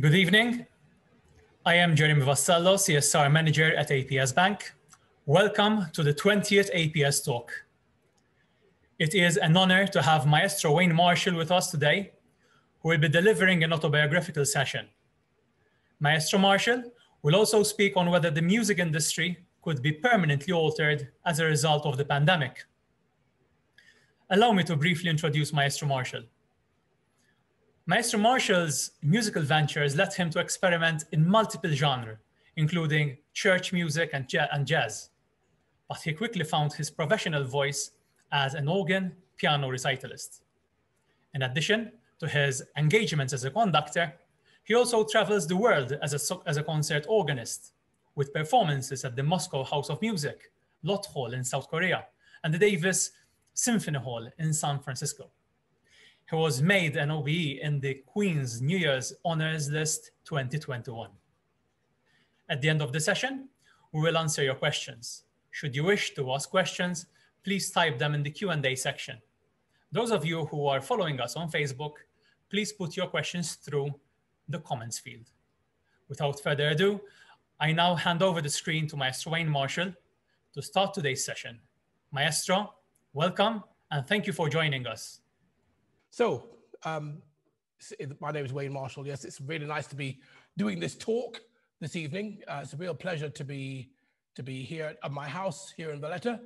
Good evening. I am Jeremy Vassallo, CSR Manager at APS Bank. Welcome to the 20th APS Talk. It is an honor to have Maestro Wayne Marshall with us today, who will be delivering an autobiographical session. Maestro Marshall will also speak on whether the music industry could be permanently altered as a result of the pandemic. Allow me to briefly introduce Maestro Marshall. Maestro Marshall's musical ventures led him to experiment in multiple genres, including church music and jazz. But he quickly found his professional voice as an organ piano recitalist. In addition to his engagements as a conductor, he also travels the world as a concert organist, with performances at the Moscow House of Music, Lotte Hall in South Korea, and the Davies Symphony Hall in San Francisco. He was made an OBE in the Queen's New Year's Honours List 2021. At the end of the session, we will answer your questions. Should you wish to ask questions, please type them in the Q&A section. Those of you who are following us on Facebook, please put your questions through the comments field. Without further ado, I now hand over the screen to Maestro Wayne Marshall to start today's session. Maestro, welcome and thank you for joining us. So, my name is Wayne Marshall. Yes, it's really nice to be doing this talk this evening. It's a real pleasure to be here at my house here in Valletta.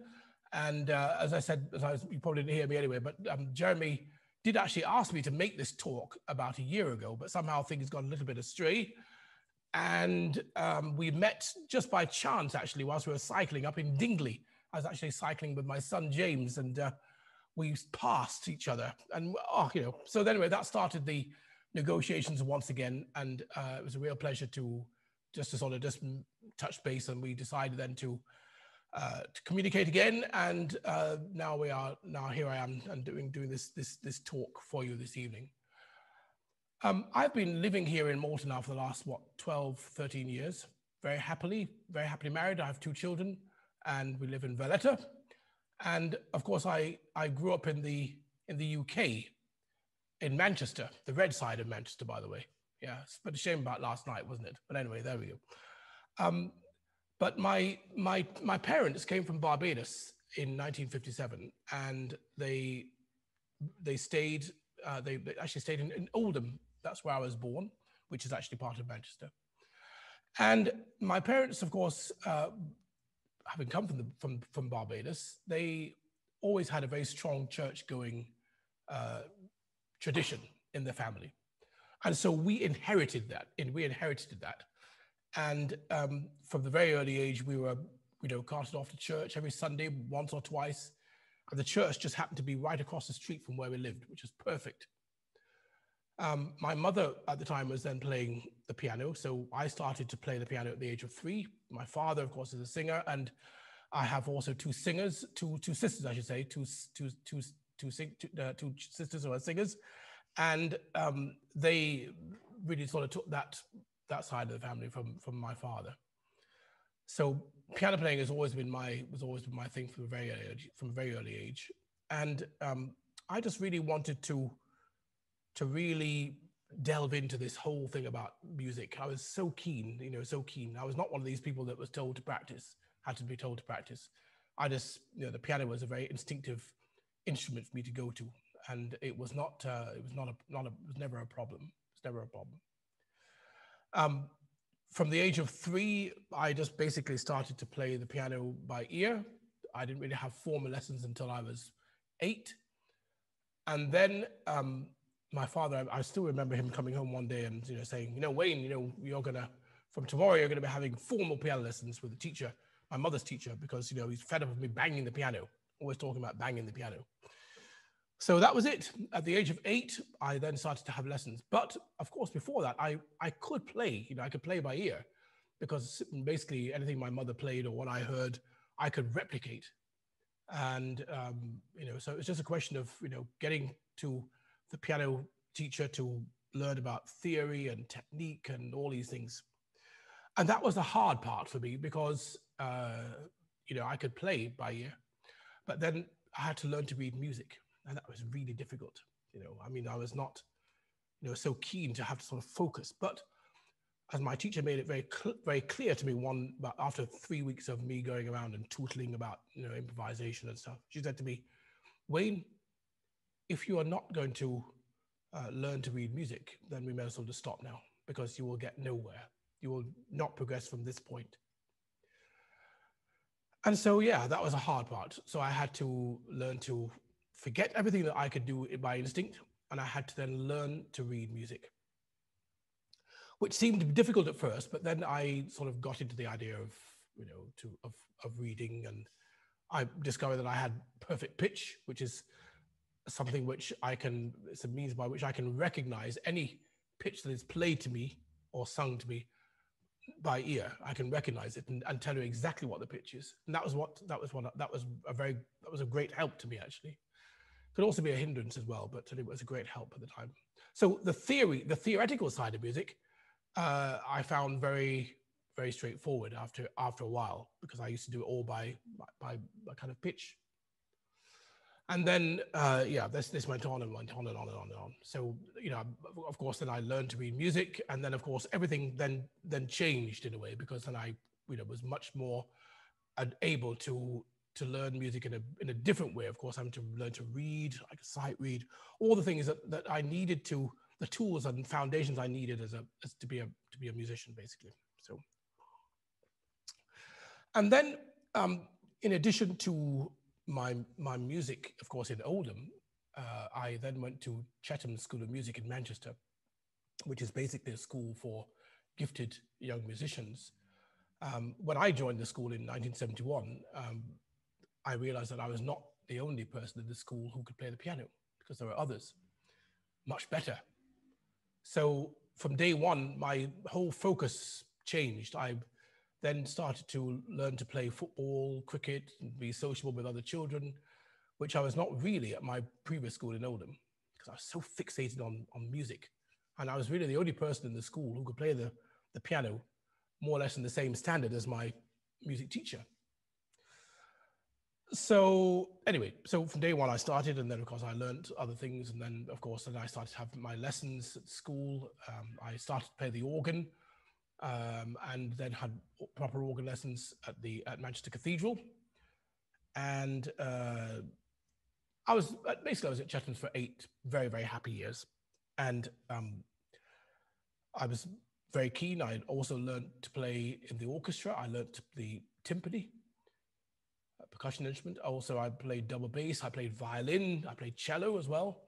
And as I said, you probably didn't hear me anyway, but Jeremy did actually ask me to make this talk about a year ago, but somehow things got a little bit astray. And we met just by chance, actually, whilst we were cycling up in Dingley. I was actually cycling with my son, James, and we passed each other, and so anyway, that started the negotiations once again, and it was a real pleasure to sort of touch base, and we decided then to communicate again, and now here I am, and doing this talk for you this evening. I've been living here in Malta now for the last 12-13 years, very happily married. I have two children, and we live in Valletta. And of course, I grew up in the UK, in Manchester, the red side of Manchester, by the way. Yeah, it's a bit of a shame about last night, wasn't it? But anyway, there we go. But my parents came from Barbados in 1957, and they actually stayed in Oldham. That's where I was born, which is actually part of Manchester. And my parents, of course, having come from Barbados, they always had a very strong church-going tradition in the family, and so we inherited that. And from the very early age, we were carted off to church every Sunday, once or twice, and the church just happened to be right across the street from where we lived, which was perfect. My mother at the time was then playing the piano, so I started to play the piano at the age of 3. My father, of course, is a singer, and I have also two sisters who are singers, and they really sort of took that side of the family from my father. So piano playing has always been my thing from a very early age, and I just really wanted to really delve into this whole thing about music. I was so keen, I was not one of these people that was told to practice, had to be told to practice. I just, the piano was a very instinctive instrument for me to go to, and it was not, it was never a problem. It's never a problem. From the age of 3, I just basically started to play the piano by ear. I didn't really have formal lessons until I was 8. And then, my father, I still remember him coming home one day and saying, Wayne, from tomorrow you're gonna be having formal piano lessons with the teacher, my mother's teacher, because he's fed up with me banging the piano, always talking about banging the piano. So that was it. At the age of 8, I then started to have lessons. But of course, before that, I could play, I could play by ear, because basically anything my mother played or what I heard, I could replicate. And so it's just a question of getting to the piano teacher to learn about theory and technique and all these things. And that was the hard part for me, because I could play by ear, but then I had to learn to read music, and that was really difficult. I was not so keen to have to sort of focus, but as my teacher made it very clear to me after 3 weeks of me going around and tootling about, you know, improvisation and stuff, she said to me, Wayne, if you are not going to learn to read music, then we may as well just stop now, because you will get nowhere. You will not progress from this point. And so, yeah, that was a hard part. So I had to learn to forget everything that I could do by instinct, and I had to then learn to read music, which seemed difficult at first, but then I sort of got into the idea of, you know, of reading, and I discovered that I had perfect pitch, which is something which I can, it's a means by which I can recognize any pitch that is played to me or sung to me by ear. I can recognize it and tell you exactly what the pitch is. And that was a great help to me, actually. Could also be a hindrance as well, but it was a great help at the time. So the theoretical side of music, I found very, very straightforward after a while, because I used to do it all by kind of pitch. And then, yeah, this went on and went on and on and on and on. So, you know, of course, then I learned to read music, and then, of course, everything then changed in a way, because then I, you know, was much more able to learn music in a different way. Of course, I'm to learn to read, like a sight read, all the things that I needed to, the tools and foundations I needed to be a musician, basically. So, and then, in addition to my music, of course, in Oldham, I then went to Chetham School of Music in Manchester, which is basically a school for gifted young musicians. When I joined the school in 1971, I realized that I was not the only person in the school who could play the piano, because there were others much better. So from day one, my whole focus changed. I then started to learn to play football, cricket, and be sociable with other children, which I was not really at my previous school in Oldham, because I was so fixated on music. And I was really the only person in the school who could play the piano more or less in the same standard as my music teacher. So anyway, so from day one I started, and then of course I learned other things. And then of course, then I started to have my lessons at school. I started to play the organ, and then had proper organ lessons at Manchester Cathedral. And I was at Chetham for 8 very, very happy years. And I was very keen. I also learned to play in the orchestra. I learned the timpani, a percussion instrument. Also, I played double bass. I played violin. I played cello as well.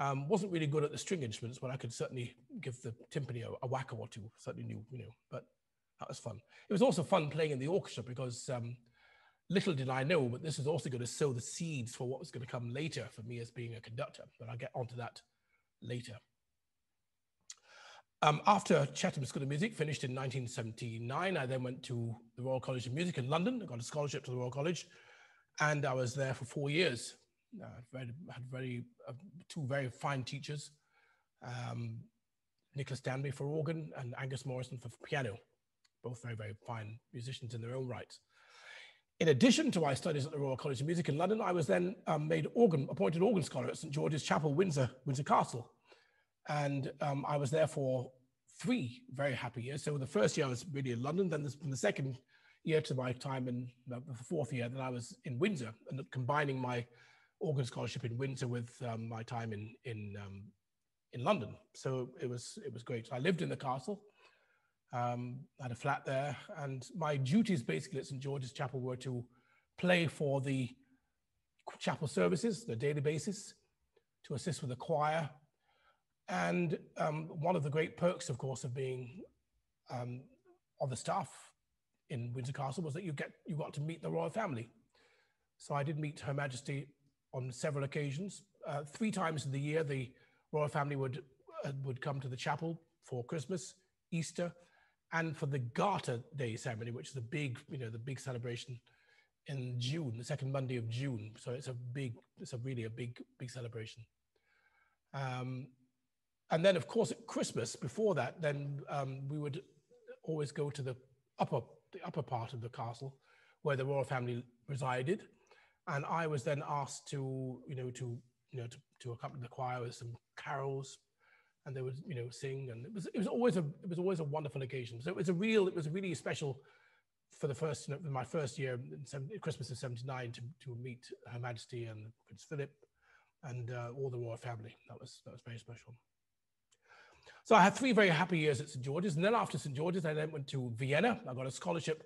Wasn't really good at the string instruments, but I could certainly give the timpani a whack or two. Certainly knew, you know, but that was fun. It was also fun playing in the orchestra, because little did I know, but this was also going to sow the seeds for what was going to come later for me as being a conductor. But I'll get onto that later. After Chetham School of Music finished in 1979, I then went to the Royal College of Music in London. I got a scholarship to the Royal College, and I was there for 4 years. I had 2 very fine teachers, Nicholas Danby for organ and Angus Morrison for piano, both very, very fine musicians in their own right. In addition to my studies at the Royal College of Music in London, I was then appointed organ scholar at St George's Chapel, Windsor Castle. And I was there for 3 very happy years. So the first year I was really in London, then from the second year to my time in the 4th year, then I was in Windsor, and combining my organ scholarship in Windsor with my time in London. So it was great. I lived in the castle, I had a flat there, and my duties basically at St George's Chapel were to play for the chapel services, the daily basis, to assist with the choir. And one of the great perks, of course, of being on the staff in Windsor Castle was that you got to meet the royal family. So I did meet Her Majesty on several occasions. 3 times of the year, the royal family would come to the chapel for Christmas, Easter, and for the Garter Day ceremony, which is the big celebration in June, the second Monday of June. So it's really a big celebration. And then, of course, at Christmas before that, then we would always go to the upper part of the castle, where the royal family resided. And I was then asked to accompany the choir with some carols, and they would, you know, sing, and it was always a wonderful occasion. So it was really special for the first, for my first year, Christmas of '79, to meet Her Majesty and Prince Philip and all the royal family. That was very special. So I had three very happy years at St George's, and then after St George's, I then went to Vienna. I got a scholarship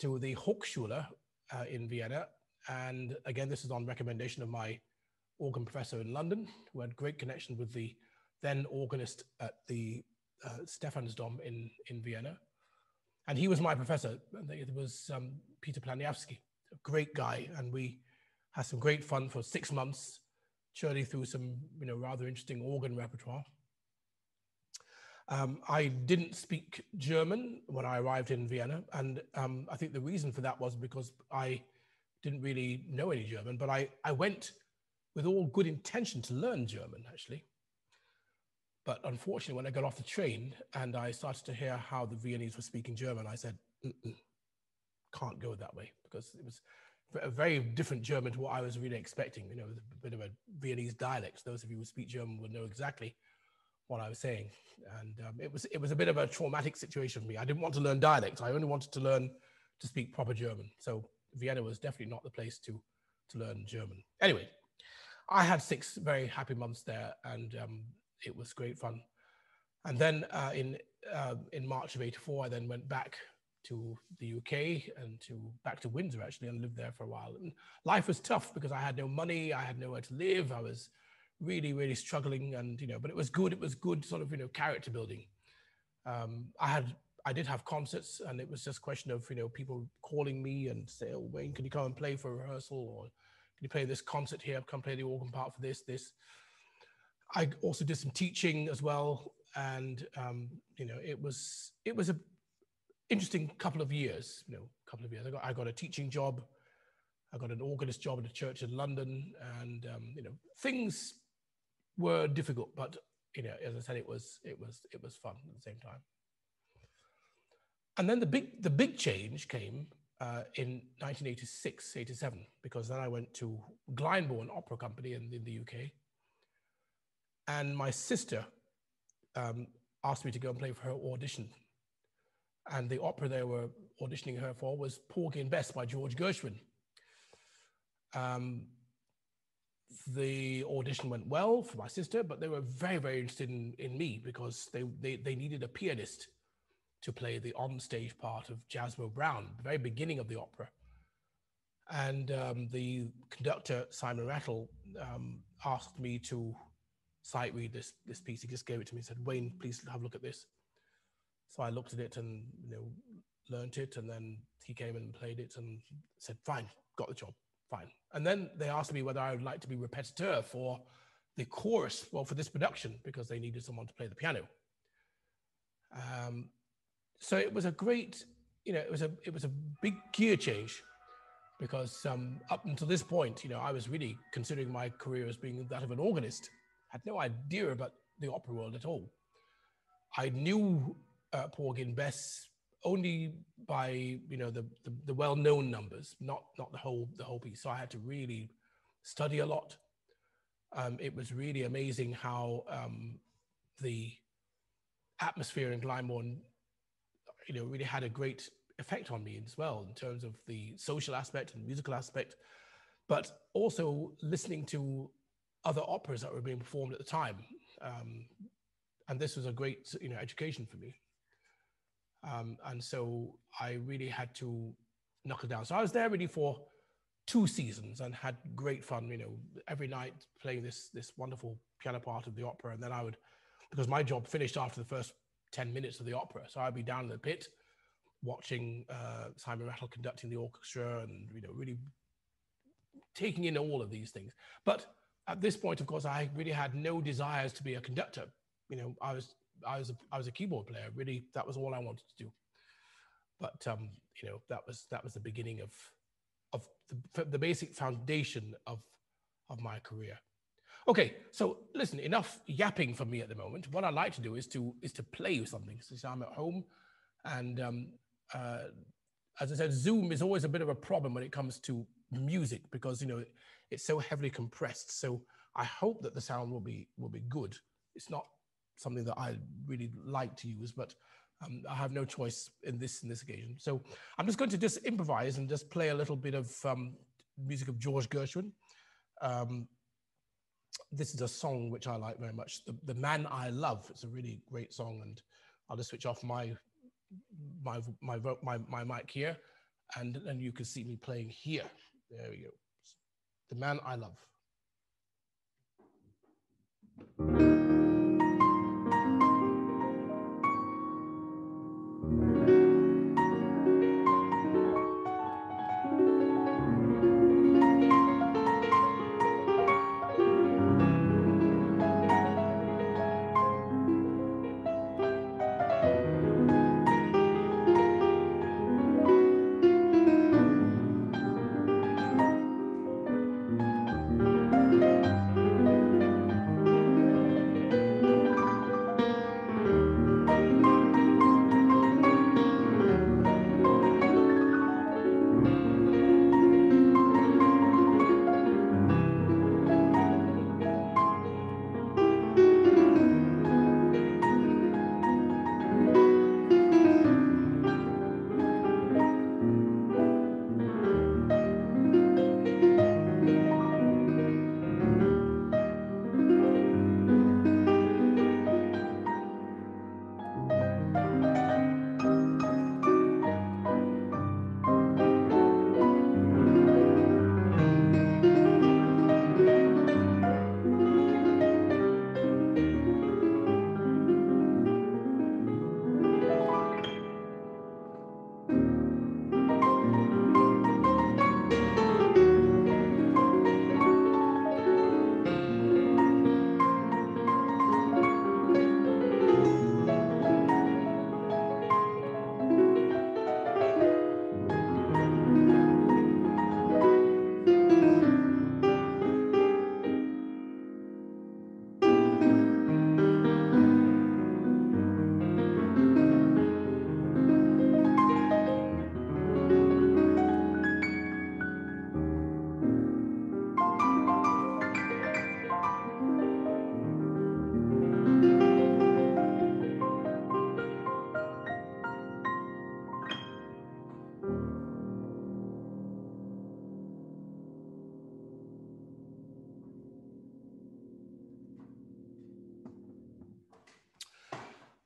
to the Hochschule in Vienna, and again, this is on recommendation of my organ professor in London, who had great connection with the then organist at the Stefansdom in Vienna. And he was my professor. It was Peter Planjewski, a great guy. And we had some great fun for 6 months, churning through some, you know, rather interesting organ repertoire. I didn't speak German when I arrived in Vienna. And I think the reason for that was because I didn't really know any German, but I went with all good intention to learn German, actually. But unfortunately, when I got off the train and I started to hear how the Viennese were speaking German, I said, can't go that way, because it was a very different German to what I was really expecting. You know, it was a bit of a Viennese dialect. Those of you who speak German would know exactly what I was saying. And it was a bit of a traumatic situation for me. I didn't want to learn dialects. I only wanted to learn to speak proper German. So Vienna was definitely not the place to learn German. Anyway, I had 6 very happy months there, and it was great fun. And then in March of '84, I then went back to the UK and back to Windsor, actually, and lived there for a while. And life was tough because I had no money, I had nowhere to live. I was really, really struggling, and, you know, but it was good sort of, you know, character building. I did have concerts, and it was just a question of, you know, people calling me and say, oh, Wayne, can you come and play for a rehearsal, or can you play this concert here, come play the organ part for this. I also did some teaching as well, and you know, it was a interesting couple of years. You know, I got a teaching job, I got an organist job at a church in London, and you know, things were difficult, but, you know, as I said, it was fun at the same time. And then the big change came in 1986, 87, because then I went to Glyndebourne Opera Company in the UK. And my sister asked me to go and play for her audition. And the opera they were auditioning her for was Porgy and Bess by George Gershwin. The audition went well for my sister, but they were very, very interested in me, because they needed a pianist to play the onstage part of Jasmo Brown, the very beginning of the opera. And the conductor, Simon Rattle, asked me to sight read this piece. He just gave it to me and said, Wayne, please have a look at this. So I looked at it and, you know, learnt it, and then he came and played it and said, fine, got the job, fine. And then they asked me whether I would like to be repetiteur for the chorus, well, for this production, because they needed someone to play the piano. So it was a great, you know, it was a big gear change, because up until this point, you know, I was really considering my career as being that of an organist. Had no idea about the opera world at all. I knew Porgy and Bess only by, you know, the well-known numbers, not the whole piece. So I had to really study a lot. It was really amazing how the atmosphere in Glyndebourne, you know, really had a great effect on me as well, in terms of the social aspect and musical aspect, but also listening to other operas that were being performed at the time. And this was a great, you know, education for me. And so I really had to knuckle down. So I was there really for 2 seasons and had great fun, you know, every night playing this wonderful piano part of the opera. And then I would, because my job finished after the first 10 minutes of the opera, so I'd be down in the pit watching Simon Rattle conducting the orchestra and, you know, really taking in all of these things. But at this point, of course, I really had no desires to be a conductor. You know, I was a keyboard player. Really, that was all I wanted to do. But you know, that was the beginning of the basic foundation of my career. Okay, so listen, enough yapping for me at the moment. What I like to do is to play with something. So I'm at home, and as I said, Zoom is always a bit of a problem when it comes to music, because, you know, it's so heavily compressed. So I hope that the sound will be good. It's not something that I really like to use, but I have no choice in this occasion. So I'm just going to just improvise and just play a little bit of music of George Gershwin. This is a song which I like very much, The Man I Love. It's a really great song, and I'll just switch off my mic here, and then you can see me playing here. There we go. The Man I Love.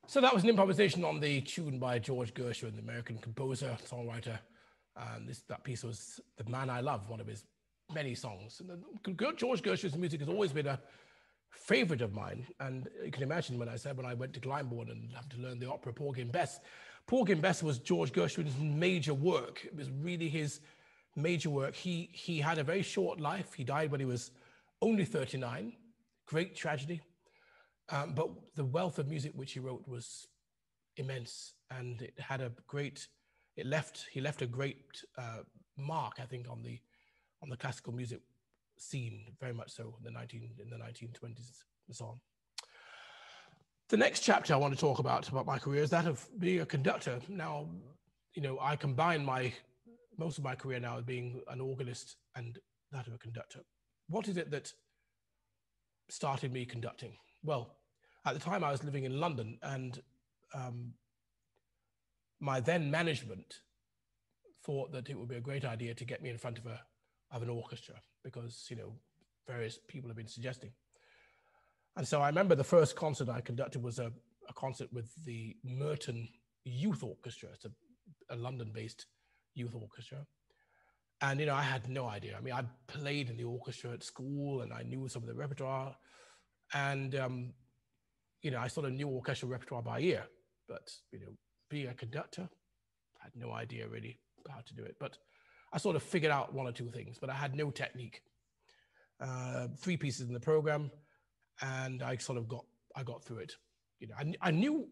So that was an improvisation on the tune by George Gershwin, the American composer, songwriter. That piece was The Man I Love, one of his many songs. And George Gershwin's music has always been a favorite of mine. And you can imagine when I went to Glyndebourne and had to learn the opera Porgy and Bess. Porgy and Bess was George Gershwin's major work. It was really his major work. He had a very short life. He died when he was only 39, great tragedy. But the wealth of music which he wrote was immense, and it had a great, he left a great mark, I think, on the classical music scene, very much so in the 1920s and so on. The next chapter I want to talk about my career is that of being a conductor. Now, you know, I combine most of my career now as being an organist and that of a conductor. What is it that started me conducting? Well, at the time I was living in London, and my then management thought that it would be a great idea to get me in front of an orchestra, because, you know, various people have been suggesting. And so I remember the first concert I conducted was a concert with the Merton Youth Orchestra. It's a London-based youth orchestra. And, you know, I had no idea. I mean, I played in the orchestra at school and I knew some of the repertoire. And, you know, I sort of knew orchestral repertoire by ear, but, you know, being a conductor, I had no idea really how to do it. But I sort of figured out one or two things, but I had no technique. 3 pieces in the program, and I sort of got through it. You know,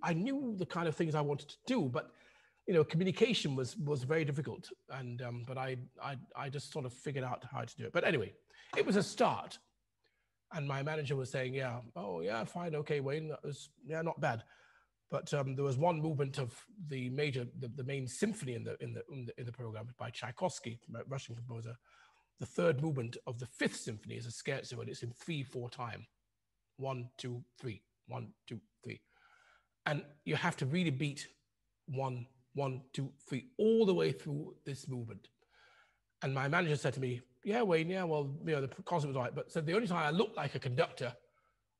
I knew the kind of things I wanted to do, but, you know, communication was very difficult. And, but I just sort of figured out how to do it. But anyway, it was a start. And my manager was saying, yeah, oh yeah, fine, okay, Wayne, that was, yeah, not bad. But there was one movement of the main symphony in the program by Tchaikovsky, Russian composer. The third movement of the 5th symphony is a scherzo, and it's in 3/4 time. 1, 2, 3. 1, 2, 3. And you have to really beat 1, 1, 2, 3 all the way through this movement. And my manager said to me, yeah, Wayne, yeah, well, you know, the concert was all right. But said the only time I looked like a conductor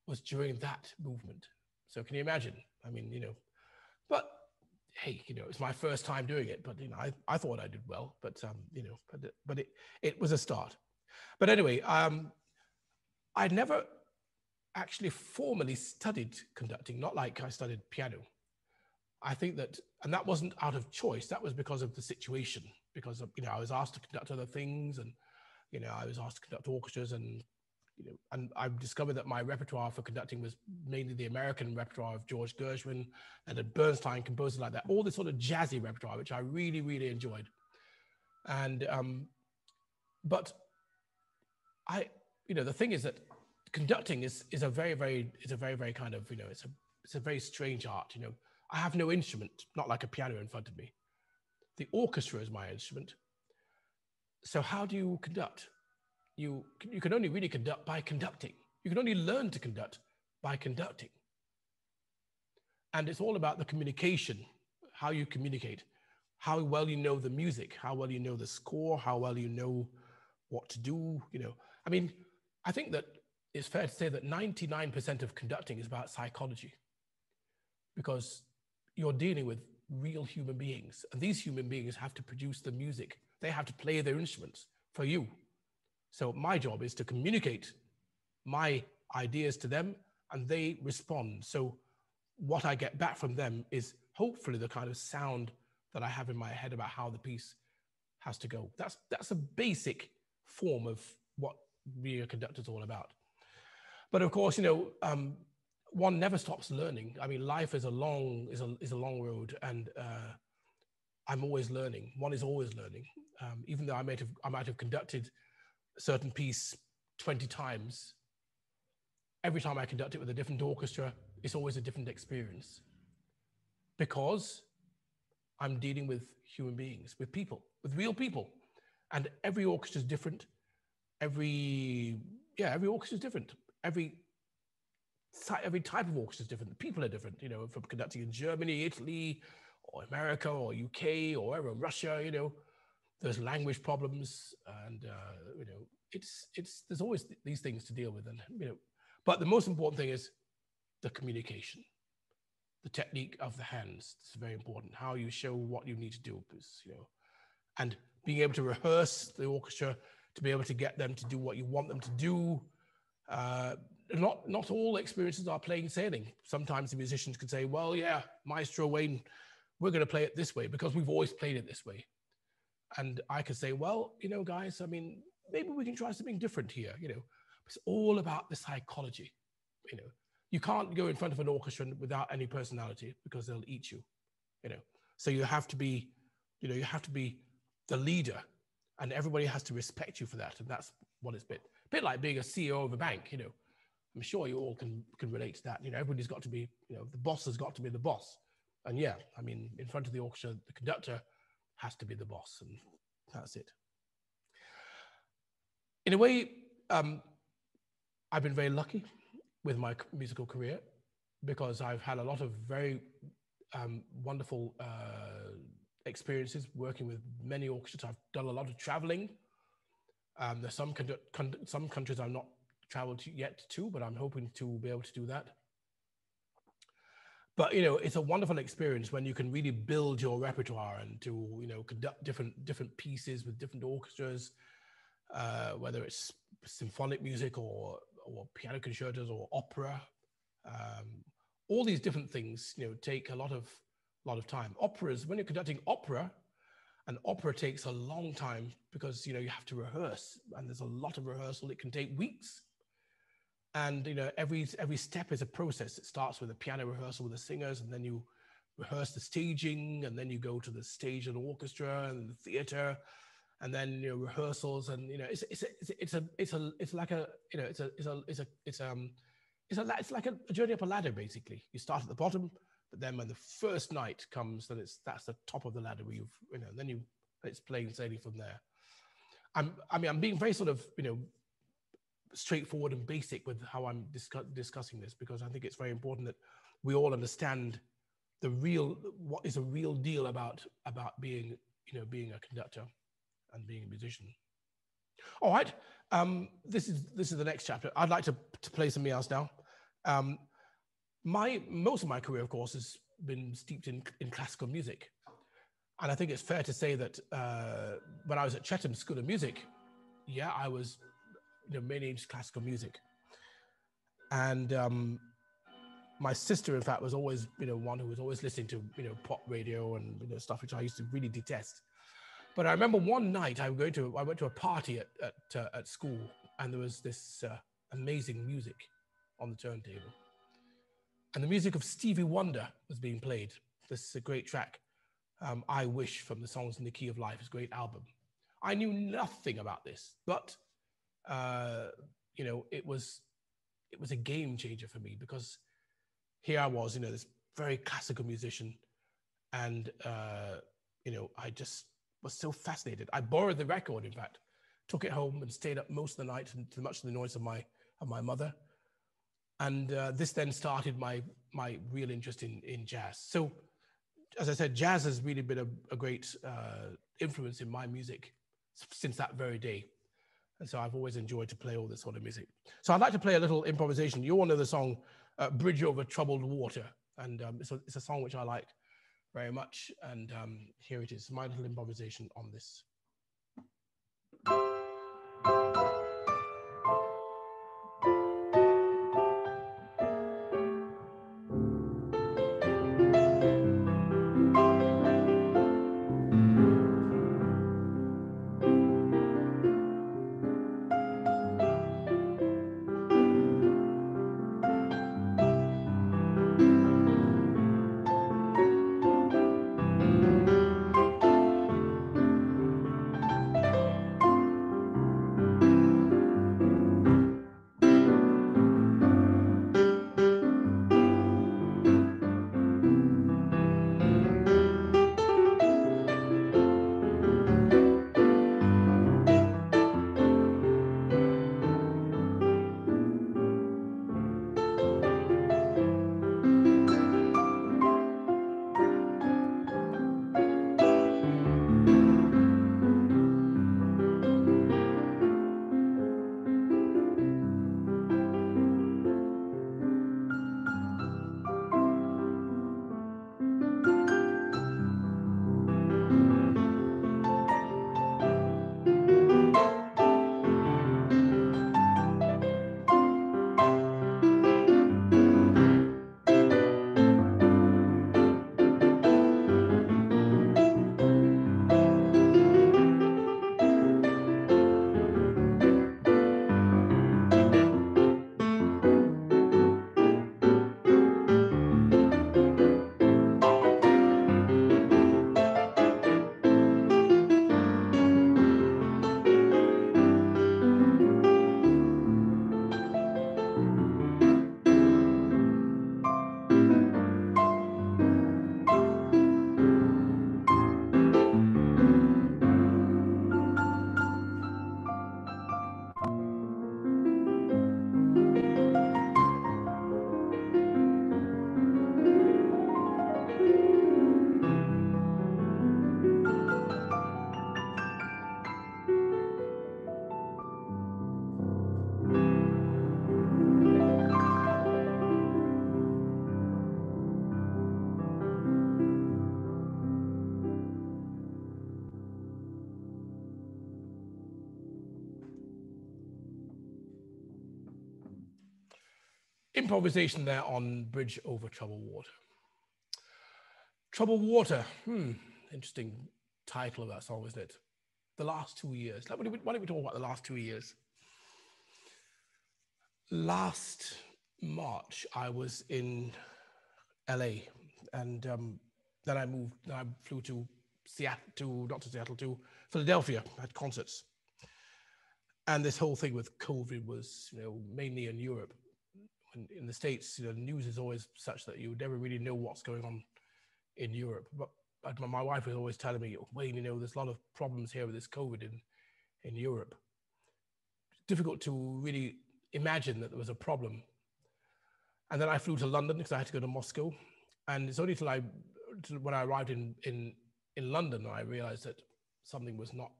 was during that movement. So can you imagine? I mean, you know, but hey, you know, it's my first time doing it, but you know, I thought I did well, but you know, but it was a start. But anyway, I never actually formally studied conducting, not like I studied piano. I think that, and that wasn't out of choice, that was because of the situation, because of, you know, I was asked to conduct other things, and you know, I was asked to conduct orchestras, and you know, and I've discovered that my repertoire for conducting was mainly the American repertoire of George Gershwin and a Bernstein, composers like that, all this sort of jazzy repertoire, which I really, really enjoyed. And, but I, you know, the thing is that conducting is a very kind of, you know, it's a very strange art, you know. I have no instrument, not like a piano in front of me. The orchestra is my instrument. So how do you conduct? You can only really conduct by conducting. You can only learn to conduct by conducting. And it's all about the communication, how you communicate, how well you know the music, how well you know the score, how well you know what to do, you know. I mean, I think that it's fair to say that 99% of conducting is about psychology, because you're dealing with real human beings, and these human beings have to produce the music. They have to play their instruments for you. So my job is to communicate my ideas to them, and they respond. So what I get back from them is hopefully the kind of sound that I have in my head about how the piece has to go. That's a basic form of what being a conductor is all about. But of course, you know, one never stops learning. I mean, life is a long road, and I'm always learning. One is always learning, even though I might have conducted certain piece 20 times. Every time I conduct it with a different orchestra, it's always a different experience, because I'm dealing with human beings, with people, with real people. And every orchestra is different. Every orchestra is different. Every type of orchestra is different. The people are different, you know, from conducting in Germany, Italy, or America, or UK, or wherever, Russia, you know. There's language problems, and you know, there's always these things to deal with, and you know, but the most important thing is the communication, the technique of the hands. It's very important how you show what you need to do, you know, and being able to rehearse the orchestra to be able to get them to do what you want them to do. Not all experiences are plain sailing. Sometimes the musicians could say, "Well, yeah, Maestro Wayne, we're going to play it this way because we've always played it this way." And I could say, well, you know, guys, I mean, maybe we can try something different here, you know. It's all about the psychology, you know. You can't go in front of an orchestra without any personality, because they'll eat you, you know. So you have to be, you know, you have to be the leader, and everybody has to respect you for that. And that's what it's been. A bit like being a CEO of a bank, you know. I'm sure you all can relate to that. You know, everybody's got to be, you know, the boss has got to be the boss. And yeah, I mean, in front of the orchestra, the conductor has to be the boss, and that's it. In a way, I've been very lucky with my musical career, because I've had a lot of very wonderful experiences working with many orchestras. I've done a lot of traveling. There's some countries I've not traveled yet to, but I'm hoping to be able to do that. But, you know, it's a wonderful experience when you can really build your repertoire and to, you know, conduct different pieces with different orchestras, whether it's symphonic music or piano concertos or opera. All these different things, you know, take a lot of time. Operas, when you're conducting opera, an opera takes a long time because, you know, you have to rehearse, and there's a lot of rehearsal. It can take weeks. And, you know, every step is a process. It starts with a piano rehearsal with the singers, and then you rehearse the staging, and then you go to the stage and orchestra and the theater, and then, you know, rehearsals, and, you know, it's like a journey up a ladder, basically. You start at the bottom, but then when the first night comes, then that's the top of the ladder where you've, you know, then you, it's plain sailing from there. I mean, I'm being very sort of, you know, straightforward and basic with how I'm discussing this, because I think it's very important that we all understand the real, what is a real deal about being, you know, being a conductor and being a musician. All right, this is the next chapter. I'd like to play something else now. Most of my career, of course, has been steeped in classical music. And I think it's fair to say that when I was at Chetham School of Music, yeah, I was, you know, mainly into classical music. And my sister, in fact, was always, you know, one who was always listening to, you know, pop radio and, you know, stuff which I used to really detest. But I remember one night I went to a party at school, and there was this amazing music on the turntable. And the music of Stevie Wonder was being played. This is a great track, I Wish, from the Songs in the Key of Life, his great album. I knew nothing about this, but you know, it was a game changer for me, because here I was, you know, this very classical musician, and you know, I just was so fascinated. I borrowed the record, in fact, took it home and stayed up most of the night, and to much of the noise of my mother. And this then started my real interest in jazz. So, as I said, jazz has really been a great influence in my music since that very day. And so I've always enjoyed to play all this sort of music. So I'd like to play a little improvisation. You all know the song Bridge Over Troubled Water. And it's a song which I like very much. And here it is, my little improvisation on this. Improvisation there on Bridge Over Troubled Water. Troubled Water, interesting title of that song, isn't it? The last 2 years. Why don't we talk about the last 2 years? Last March, I was in LA, and then I moved. Then I flew to not to Seattle, to Philadelphia. I had concerts, and this whole thing with COVID was, you know, mainly in Europe. In the States, you know, news is always such that you never really know what's going on in Europe. But my wife was always telling me, Wayne, you know, there's a lot of problems here with this COVID in Europe. difficult to really imagine that there was a problem. And then I flew to London because I had to go to Moscow. And it's only till when I arrived in London, I realized that something was not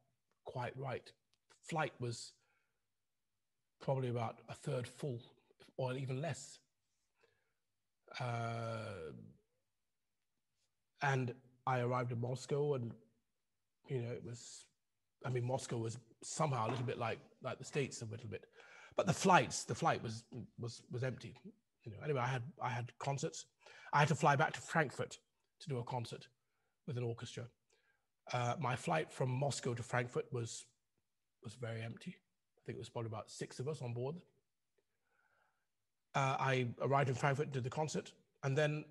quite right. Flight was probably about a third full or even less. And I arrived in Moscow, and, you know, it was, I mean, Moscow was somehow a little bit like the States a little bit, but the flight was empty. You know, anyway, I had concerts. I had to fly back to Frankfurt to do a concert with an orchestra. My flight from Moscow to Frankfurt was very empty. I think it was probably about 6 of us on board. I arrived in Frankfurt, did the concert, and then,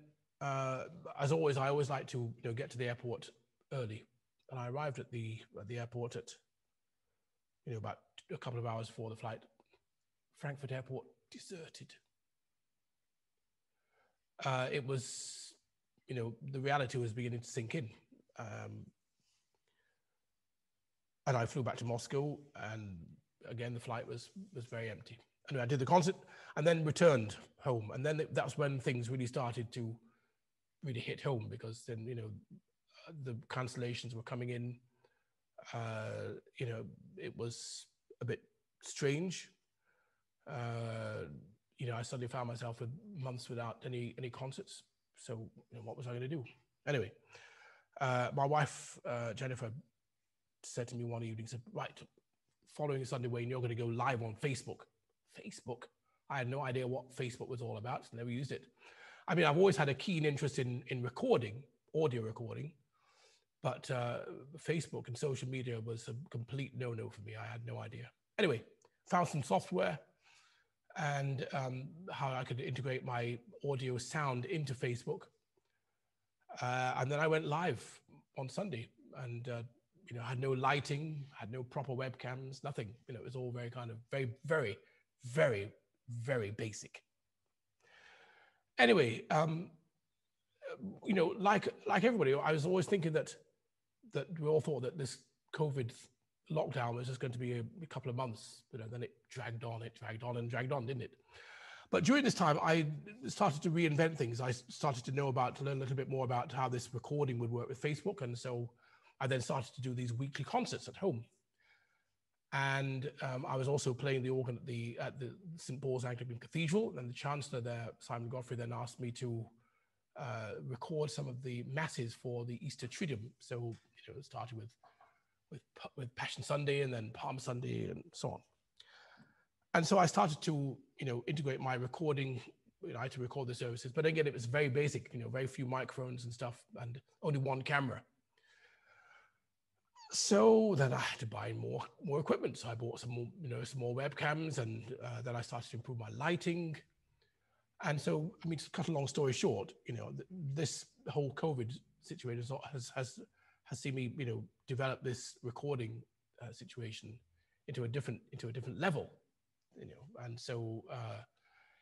as always, I always like to get to the airport early. And I arrived at the airport at about a couple of hours before the flight. Frankfurt Airport deserted. It was, the reality was beginning to sink in. And I flew back to Moscow, and again, the flight was very empty. Anyway, I did the concert and then returned home. And then that's when things really started to really hit home, because then, the cancellations were coming in. It was a bit strange. I suddenly found myself with months without any concerts. So what was I going to do? Anyway, my wife, Jennifer, said to me one evening, said, right, following Sunday, Wayne, you're going to go live on Facebook. Facebook? I had no idea what Facebook was all about. Never used it. I mean, I've always had a keen interest in recording, audio recording, but Facebook and social media was a complete no-no for me. I had no idea. Anyway, found some software and how I could integrate my audio sound into Facebook. And then I went live on Sunday, and had no lighting, had no proper webcams, nothing. It was all very very, very, very basic. Anyway, like everybody, I was always thinking that we all thought that this COVID lockdown was just going to be a couple of months, then it dragged on, didn't it? But during this time, I started to reinvent things. I started to learn a little bit more about how this recording would work with Facebook. And so I then started to do these weekly concerts at home. And I was also playing the organ at the St. Paul's Anglican Cathedral, and the Chancellor there, Simon Godfrey, then asked me to record some of the masses for the Easter Triduum. So it started with Passion Sunday and then Palm Sunday and so on. And so I started to, integrate my recording. I had to record the services, but again, it was very basic, very few microphones and stuff, and only one camera. So then I had to buy more equipment. So I bought some more, some more webcams, and then I started to improve my lighting. And so, I mean, to cut a long story short, this whole COVID situation has seen me, develop this recording situation into a different level, and so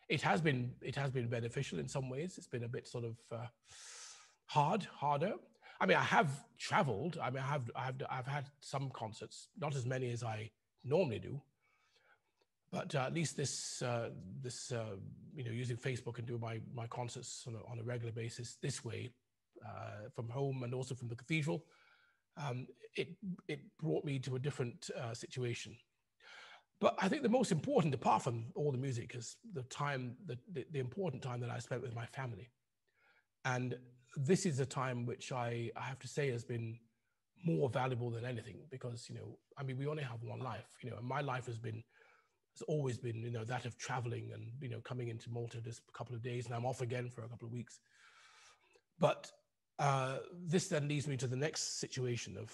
it has been beneficial in some ways. It's been a bit sort of harder. I mean, I have traveled. I mean, I've had some concerts, not as many as I normally do, but at least this using Facebook and doing my concerts on a regular basis this way, from home and also from the cathedral. It brought me to a different situation. But I think the most important, apart from all the music, is the time, the important time that I spent with my family. And this is a time which I have to say has been more valuable than anything, because, I mean, we only have one life, and my life has always been, that of traveling and, coming into Malta just a couple of days, and I'm off again for a couple of weeks. But this then leads me to the next situation of,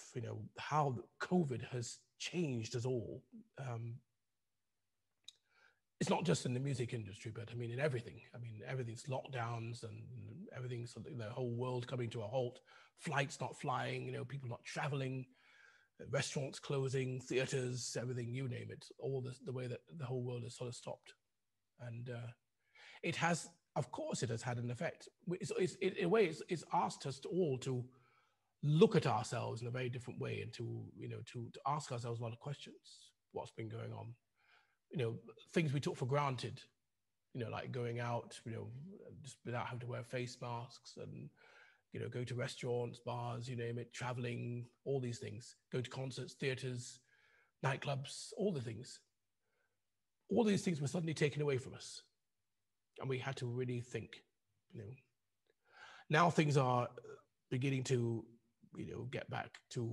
how COVID has changed us all. It's not just in the music industry, but I mean, in everything. I mean, everything's lockdowns and everything's the whole world coming to a halt, flights not flying, people not traveling, restaurants closing, theaters, everything, you name it, all the way that the whole world has sort of stopped. And it has, of course, it has had an effect. In a way, it's asked us all to look at ourselves in a very different way, and to ask ourselves a lot of questions. What's been going on? you know, things we took for granted, you know, like going out, you know, just without having to wear face masks, and, you know, go to restaurants, bars, you name it, traveling, all these things, go to concerts, theatres, nightclubs, all the things. All these things were suddenly taken away from us. And we had to really think, you know. Now things are beginning to, you know, get back to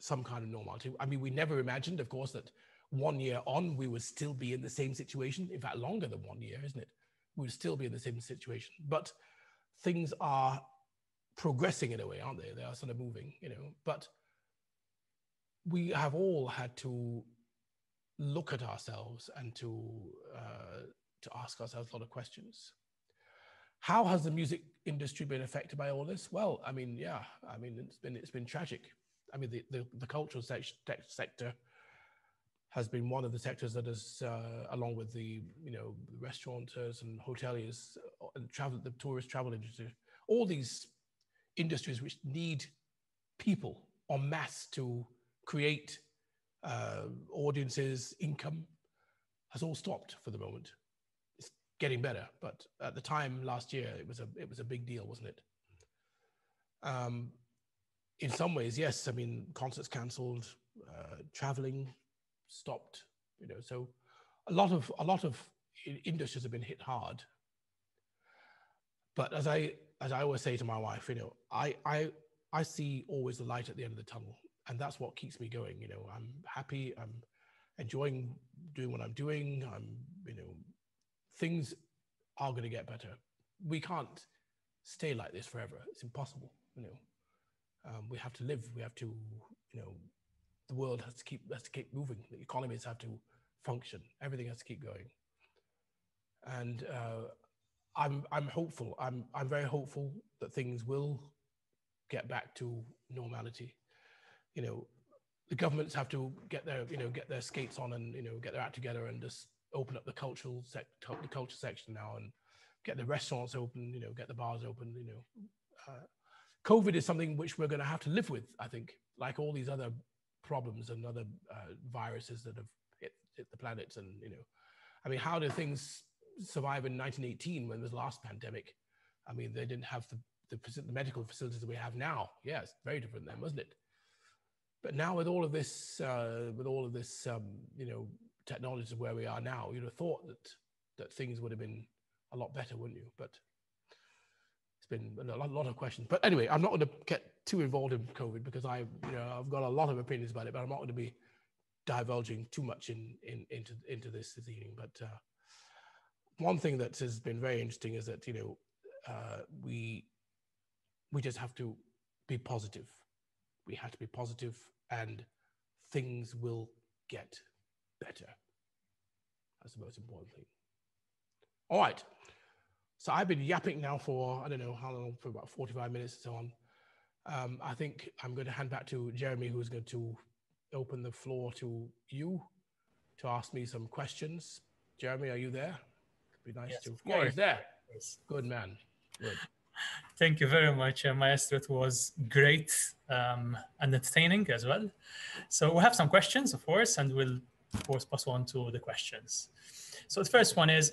some kind of normality. I mean, we never imagined, of course, that 1 year on, we would still be in the same situation. In fact, longer than 1 year, isn't it? We would still be in the same situation. But things are progressing in a way, aren't they? They are sort of moving, you know. But we have all had to look at ourselves and to ask ourselves a lot of questions. How has the music industry been affected by all this? Well, I mean, yeah, I mean, it's been tragic. I mean, the cultural sector has been one of the sectors that is, along with the, you know, restaurateurs and hoteliers and travel, the tourist travel industry, all these industries which need people en masse to create audiences, income, has all stopped for the moment. It's getting better, but at the time last year, it was a big deal, wasn't it? In some ways, yes. I mean, concerts cancelled, traveling stopped. You know, so a lot of industries have been hit hard. But as I always say to my wife, you know, I see always the light at the end of the tunnel. And that's what keeps me going. You know, I'm happy, I'm enjoying doing what I'm doing. You know, things are going to get better. We can't stay like this forever. It's impossible, you know. We have to live, we have to, you know, the world has to keep moving. The economies have to function. Everything has to keep going. And I'm hopeful. I'm very hopeful that things will get back to normality. You know, the governments have to get their skates on and, you know, get their act together and just open up the culture section now and get the restaurants open, you know, get the bars open, you know. COVID is something which we're going to have to live with, I think, like all these other problems and other viruses that have hit the planet. And, you know, I mean, how do things survive in 1918 when there was the last pandemic? I mean, they didn't have the medical facilities that we have now. Yes, very different then, wasn't it? But now with all of this, you know, technology of where we are now, you'd have thought that things would have been a lot better, wouldn't you? But it's been a lot of questions. But anyway, I'm not going to get too involved in COVID because I've got a lot of opinions about it, but I'm not going to be divulging too much into this evening. But one thing that has been very interesting is that, you know, we just have to be positive. We have to be positive, and things will get better. That's the most important thing. All right. So I've been yapping now for, I don't know how long, for about 45 minutes and so on. I think I'm going to hand back to Jeremy, who's going to open the floor to you to ask me some questions. Jeremy, are you there? It'd be nice to... Yeah, he's there. Yes. Good man. Good. Thank you very much, Maestro. It was great and entertaining as well. So we have some questions, of course, and we'll, of course, pass on to the questions. So the first one is,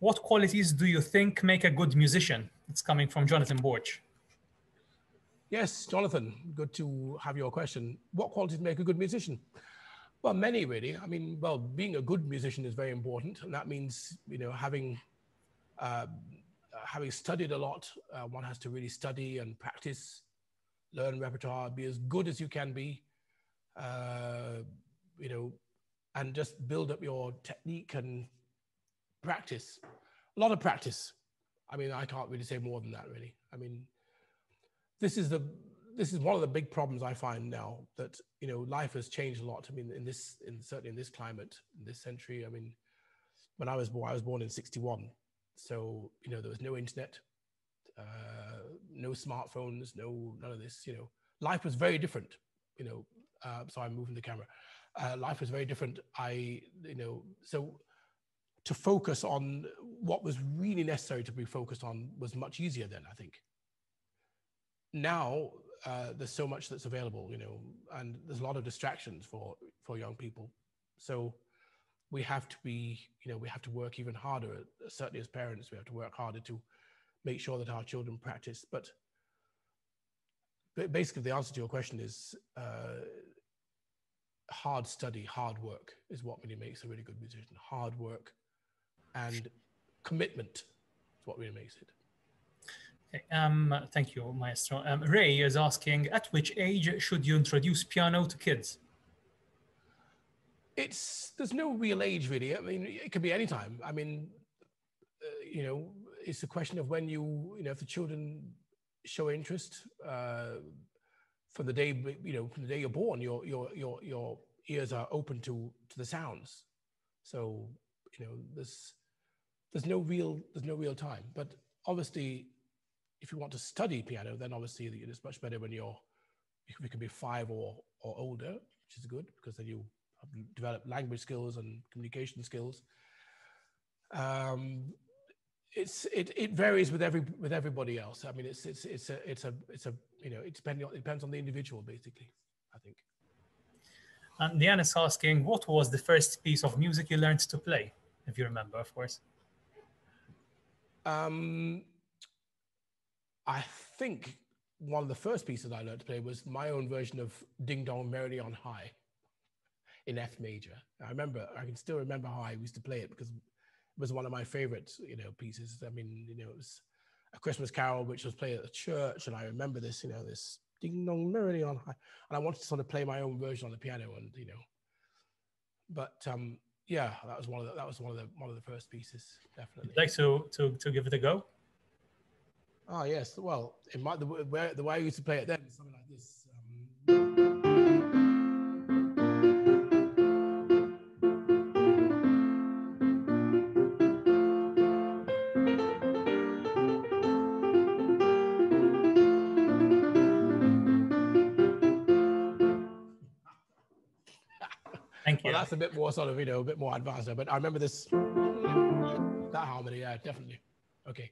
what qualities do you think make a good musician? It's coming from Jonathan Borch. Yes, Jonathan, good to have your question. What qualities make a good musician? Well, many, really. I mean, well, being a good musician is very important, and that means, you know, having studied a lot, one has to really study and practice, learn repertoire, be as good as you can be, you know, and just build up your technique and practice. A lot of practice. I mean, I can't really say more than that, really. I mean, this is one of the big problems I find now, that, you know, life has changed a lot. I mean, certainly in this climate, in this century. I mean, when I was born in 61. So, you know, there was no internet, no smartphones, none of this, you know. Life was very different, you know. Sorry, I'm moving the camera. Life was very different. You know, so to focus on what was really necessary to be focused on was much easier then, I think. Now, there's so much that's available, you know, and there's a lot of distractions for young people. So we have to be, we have to work even harder. Certainly as parents, we have to work harder to make sure that our children practice. But basically the answer to your question is hard study, hard work is what really makes a really good musician. Hard work and commitment is what really makes it. Okay, thank you, Maestro. Ray is asking, at which age should you introduce piano to kids? There's no real age really. I mean, it could be any time. I mean, it's a question of when you, if the children show interest from the day, from the day you're born, your ears are open to the sounds. So, there's no real time. But obviously, if you want to study piano, then obviously it's much better when you can be 5 or older, which is good, because then you develop language skills and communication skills. It varies with everybody else. I mean, it's a it depends on the individual, basically, I think. And Leanna's asking, what was the first piece of music you learned to play, if you remember, of course? I think one of the first pieces I learned to play was my own version of Ding Dong Merrily on High in F major. I can still remember how I used to play it, because it was one of my favorite, pieces. I mean, it was a Christmas carol, which was played at the church. And I remember this, this Ding Dong Merrily on High. And I wanted to sort of play my own version on the piano and, but, yeah, that was one of the first pieces, definitely. You'd like to give it a go? Oh yes, well, it might, the way I used to play it then is something like this. Thank you. Well, that's a bit more sort of, a bit more advanced there, but I remember this, that harmony, yeah, definitely. Okay.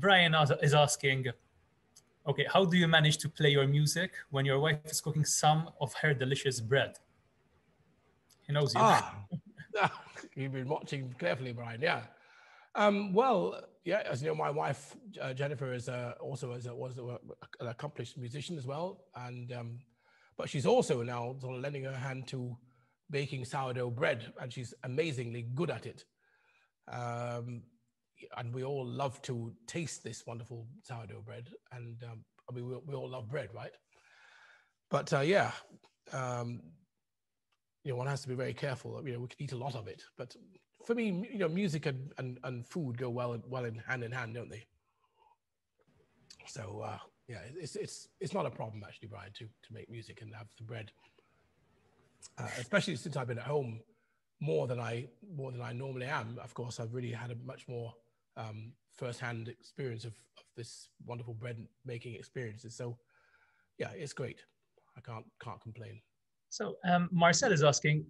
Brian is asking, okay, how do you manage to play your music when your wife is cooking some of her delicious bread? He knows you. You've been watching carefully, Brian. Yeah. Well, yeah, as you know, my wife, Jennifer, is also was an accomplished musician as well. And, but she's also now sort of lending her hand to baking sourdough bread, and she's amazingly good at it. And we all love to taste this wonderful sourdough bread, and I mean, we all love bread, right? But yeah, one has to be very careful. We could eat a lot of it, but for me, music and food go well in hand, don't they? So yeah, it's not a problem actually, Brian, to make music and have the bread, especially since I've been at home more than I normally am. Of course, I've really had a much more first-hand experience of this wonderful bread making experiences. So yeah, it's great. I can't complain. So Marcel is asking,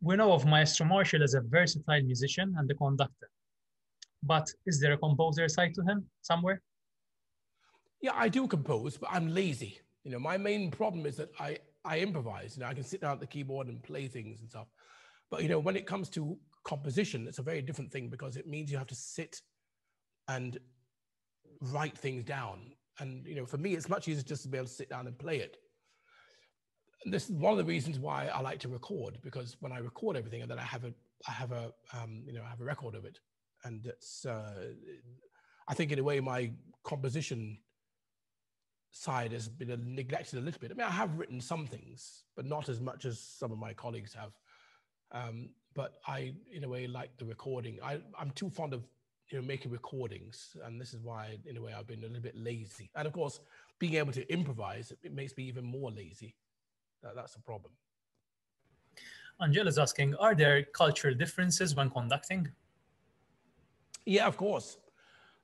we know of Maestro Marshall as a versatile musician and a conductor, but is there a composer side to him somewhere? Yeah, I do compose, but I'm lazy. My main problem is that I improvise. I can sit down at the keyboard and play things and stuff. But when it comes to composition, it's a very different thing, because it means you have to sit and write things down. And for me, it's much easier just to be able to sit down and play it. And this is one of the reasons why I like to record, because when I record everything, and then I have a record of it, and it's I think in a way my composition side has been neglected a little bit. I mean, I have written some things, but not as much as some of my colleagues have. But I, in a way, like the recording. I'm too fond of, making recordings. And this is why, in a way, I've been a little bit lazy. And of course, being able to improvise, it makes me even more lazy. That's the problem. Angela's asking, are there cultural differences when conducting? Yeah, of course.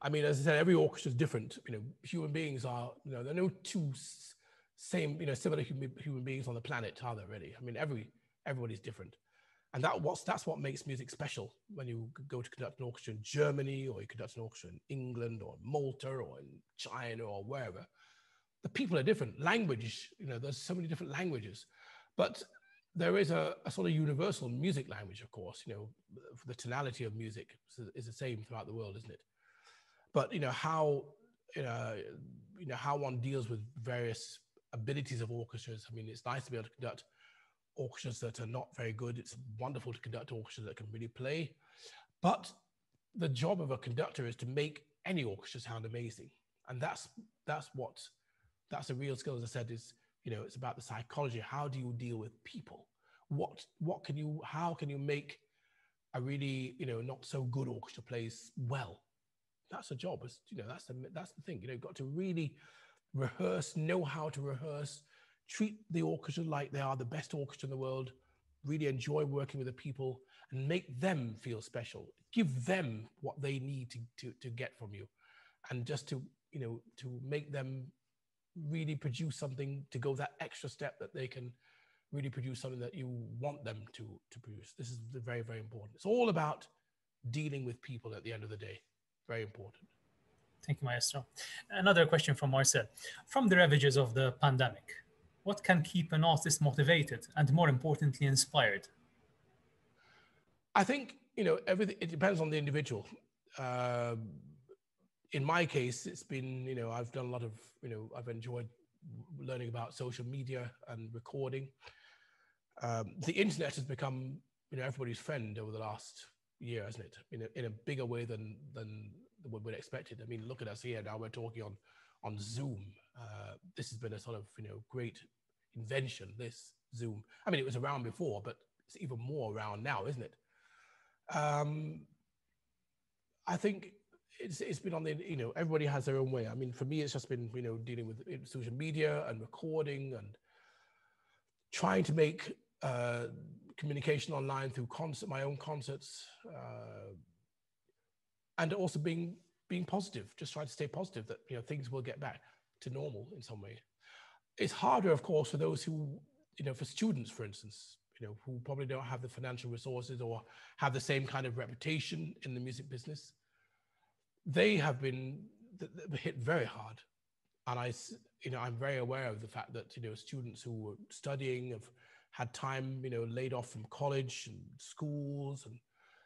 I mean, as I said, every orchestra is different. Human beings are, there are no two same, similar human beings on the planet, are there really? I mean, everybody's different. And that's what makes music special. When you go to conduct an orchestra in Germany, or you conduct an orchestra in England, or Malta, or in China, or wherever, the people are different. Language, there's so many different languages. But there is a sort of universal music language, of course. You know, the tonality of music is the same throughout the world, isn't it? But how one deals with various abilities of orchestras. I mean, it's nice to be able to conduct orchestras that are not very good. It's wonderful to conduct orchestras that can really play. But the job of a conductor is to make any orchestra sound amazing, and that's a real skill. As I said, is, you know, it's about the psychology. How do you deal with people? What can you? How can you make a really, you know, not so good orchestra plays well? That's a job. It's, you know, that's the thing. You know, you've got to really rehearse, know how to rehearse, treat the orchestra like they are the best orchestra in the world. Really enjoy working with the people and make them feel special. Give them what they need to get from you, and just to, you know, to make them really produce something, to go that extra step that they can really produce something that you want them to produce. This is very, very important. It's all about dealing with people at the end of the day. Very important. Thank you, Maestro. Another question from Marcel. From the ravages of the pandemic, what can keep an artist motivated and, more importantly, inspired? I think, you know, everything, it depends on the individual. In my case, it's been, you know, I've done a lot of, you know, I've enjoyed learning about social media and recording. The internet has become, you know, everybody's friend over the last year, hasn't it? In a bigger way than what we'd expected. I mean, look at us here now, we're talking on Zoom. This has been a sort of, you know, great invention, this Zoom. I mean, it was around before, but it's even more around now, isn't it? I think it's been on the, you know, everybody has their own way. I mean, for me, it's just been, you know, dealing with social media and recording and trying to make communication online through my own concerts, and also being positive, just trying to stay positive that, you know, things will get back to normal in some way. It's harder, of course, for those who, you know, for students, for instance, you know, who probably don't have the financial resources or have the same kind of reputation in the music business. They have been hit very hard. And I'm very aware of the fact that, you know, students who were studying have had time, you know, laid off from college and schools, and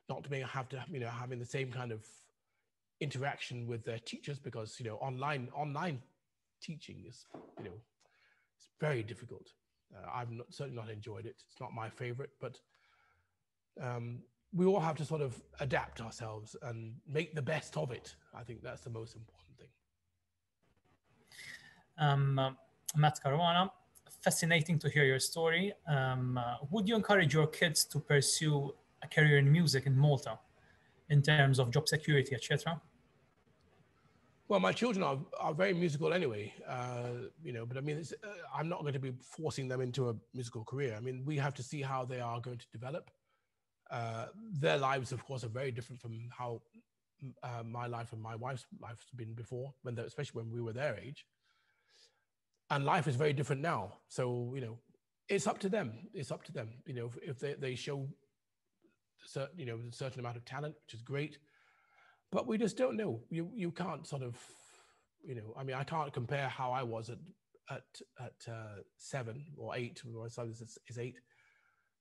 not being having the same kind of interaction with their teachers, because, you know, online teaching is, you know, it's very difficult. I've certainly not enjoyed it. It's not my favorite, but we all have to sort of adapt ourselves and make the best of it. I think that's the most important thing. Matt Caruana, fascinating to hear your story. Would you encourage your kids to pursue a career in music in Malta in terms of job security, etc.? Well, my children are very musical anyway, you know, but I mean, I'm not going to be forcing them into a musical career. I mean, we have to see how they are going to develop. Their lives, of course, are very different from how my life and my wife's life has been before, especially when we were their age. And life is very different now. So, you know, it's up to them. It's up to them. You know, if they show certain, you know, a certain amount of talent, which is great. But we just don't know. You can't sort of, you know, I mean, I can't compare how I was at 7 or 8, or my son is 8,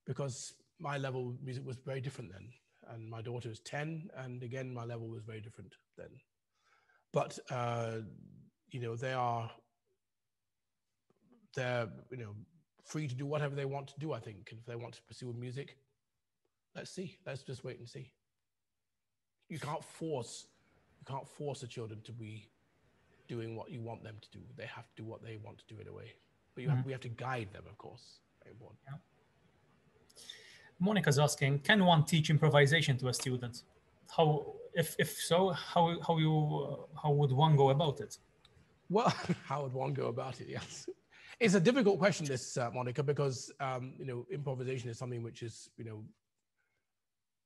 because my level of music was very different then. And my daughter is 10, and again, my level was very different then. But, you know, they're, you know, free to do whatever they want to do, I think. And if they want to pursue music, let's see. Let's just wait and see. You can't force the children to be doing what you want them to do. They have to do what they want to do in a way. But we have to guide them, of course. Very important. Yeah. Monica's asking, can one teach improvisation to a student? How, if so, how would one go about it? Well, how would one go about it? Yes, it's a difficult question, this, Monica, because you know, improvisation is something which is, you know,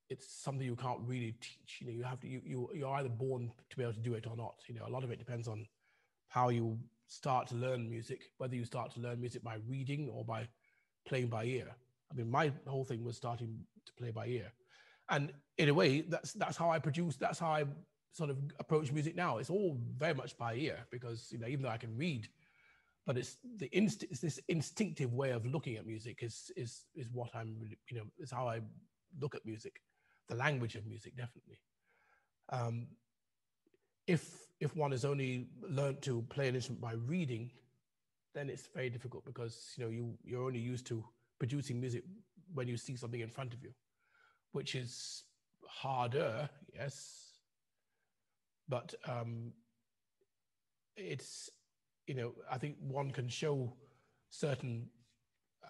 it's something you can't really teach. You know, you have to, you're either born to be able to do it or not. You know, a lot of it depends on how you start to learn music, whether you start to learn music by reading or by playing by ear. I mean, my whole thing was starting to play by ear. And in a way, that's how I produce, that's how I sort of approach music now. It's all very much by ear, because, you know, even though I can read, But it's the this instinctive way of looking at music is what I'm really, is how I look at music, the language of music, definitely. If one has only learned to play an instrument by reading, then it's very difficult, because you're only used to producing music when you see something in front of you, which is harder, yes. But it's, I think one can show certain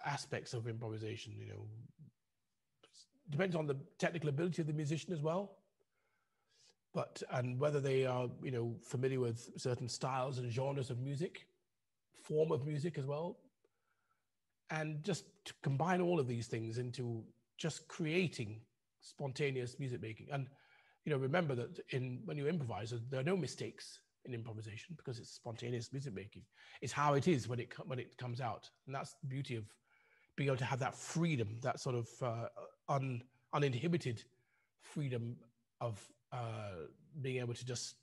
aspects of improvisation, depends on the technical ability of the musician as well. But, and whether they are, familiar with certain styles and genres of music, form of music as well. And just to combine all of these things into just creating spontaneous music making. And, remember that when you improvise, there are no mistakes in improvisation, because it's spontaneous music making. It's how it is when it comes out. And that's the beauty of being able to have that freedom, that sort of uninhibited freedom of being able to just